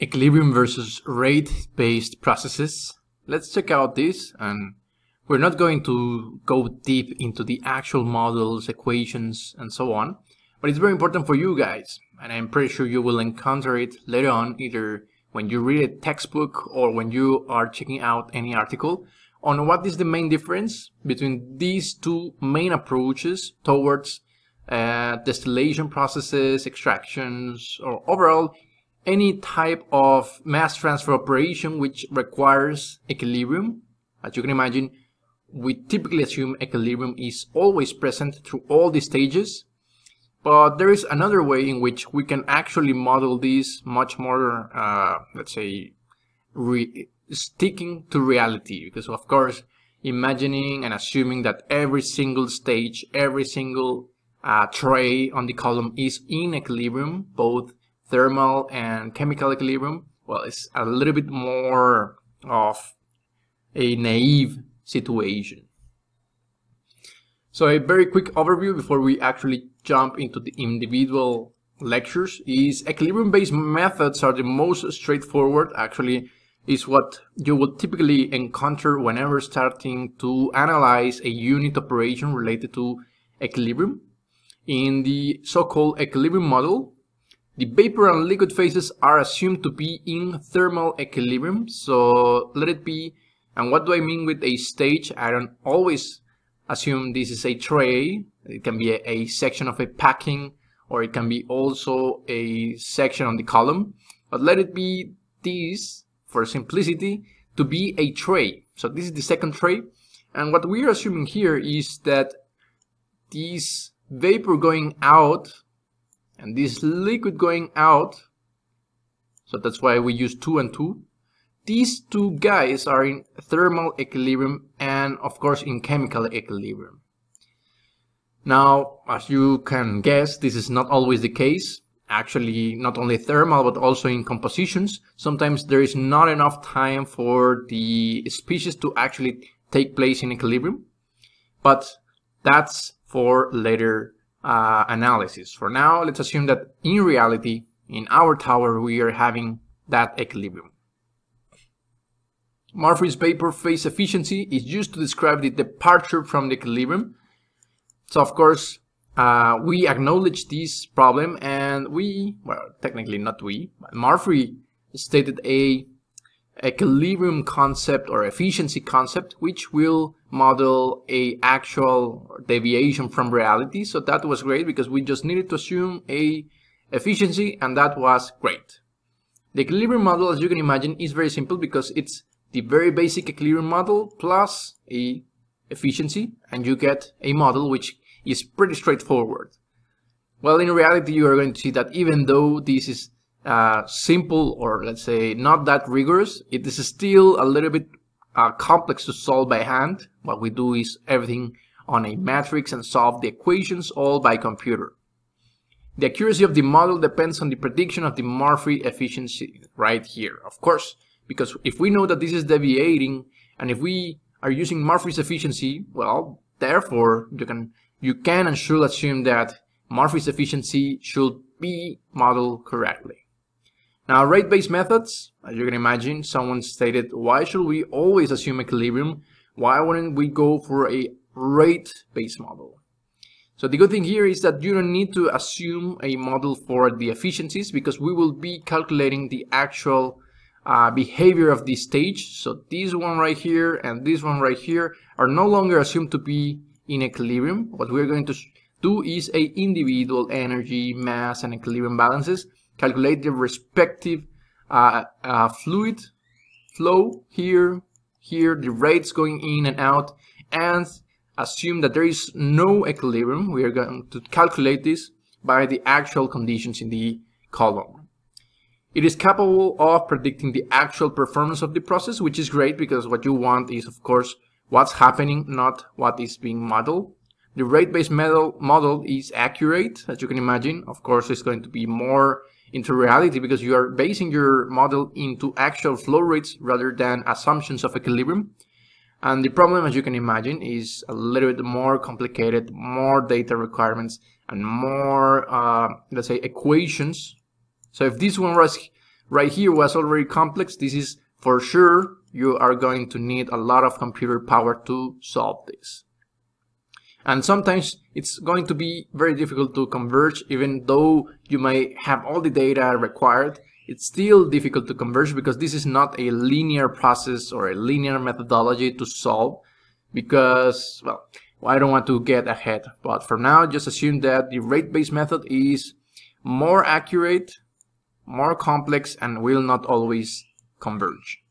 equilibrium versus rate-based processes. Let's check out this, and we're not going to go deep into the actual models, equations, and so on, but it's very important for you guys, and I'm pretty sure you will encounter it later on, either when you read a textbook or when you are checking out any article, on what is the main difference between these two main approaches towards distillation processes, extractions, or overall any type of mass transfer operation which requires equilibrium. As you can imagine, we typically assume equilibrium is always present through all the stages, but there is another way in which we can actually model these much more, let's say, sticking to reality, because of course imagining and assuming that every single stage, every single tray on the column is in equilibrium, both thermal and chemical equilibrium, well, it's a little bit more of a naive situation. So a very quick overview before we actually jump into the individual lectures is equilibrium-based methods are the most straightforward, actually is what you would typically encounter whenever starting to analyze a unit operation related to equilibrium. In the so-called equilibrium model, the vapor and liquid phases are assumed to be in thermal equilibrium, so let it be. And what do I mean with a stage? I don't always assume this is a tray. It can be a section of a packing, or it can be also a section on the column, but let it be these, for simplicity, to be a tray. So this is the second tray, and what we are assuming here is that this vapor going out and this liquid going out, so that's why we use 2 and 2. These two guys are in thermal equilibrium and of course in chemical equilibrium. Now, as you can guess, this is not always the case. Actually, not only thermal but also in compositions, sometimes there is not enough time for the species to actually take place in equilibrium, but that's for later analysis. For now, let's assume that in reality, in our tower, we are having that equilibrium. Murphy's vapor phase efficiency is used to describe the departure from the equilibrium. So of course, we acknowledge this problem, and we, well, technically not we, but Murphy stated a equilibrium concept or efficiency concept which will model a actual deviation from reality. So that was great because we just needed to assume a efficiency, and that was great. The equilibrium model, as you can imagine, is very simple because it's the very basic equilibrium model plus a efficiency, and you get a model which is pretty straightforward. Well, in reality, you are going to see that even though this is simple, or let's say not that rigorous, it is still a little bit complex to solve by hand. What we do is everything on a matrix and solve the equations all by computer. The accuracy of the model depends on the prediction of the Murphy efficiency right here, of course, because if we know that this is deviating and if we are using Murphy's efficiency, well, therefore you can and should assume that Murphy's efficiency should be modeled correctly. Now, rate-based methods, as you can imagine, someone stated, why should we always assume equilibrium? Why wouldn't we go for a rate-based model? So the good thing here is that you don't need to assume a model for the efficiencies because we will be calculating the actual behavior of the stage. So this one right here and this one right here are no longer assumed to be in equilibrium. What we're going to do is a individual energy, mass, and equilibrium balances, calculate the respective fluid flow here, the rates going in and out, and assume that there is no equilibrium. We are going to calculate this by the actual conditions in the column. It is capable of predicting the actual performance of the process, which is great because what you want is, of course, what's happening, not what is being modeled. The rate-based model is accurate, as you can imagine. Of course, it's going to be more into reality because you are basing your model into actual flow rates rather than assumptions of equilibrium. And the problem, as you can imagine, is a little bit more complicated, more data requirements, and more, let's say, equations. So if this one Right here was already complex. This is for sure, you are going to need a lot of computer power to solve this. And sometimes it's going to be very difficult to converge, even though you may have all the data required. It's still difficult to converge because this is not a linear process or a linear methodology to solve, because, well, I don't want to get ahead. But for now, just assume that the rate-based method is more accurate, more complex, and will not always converge.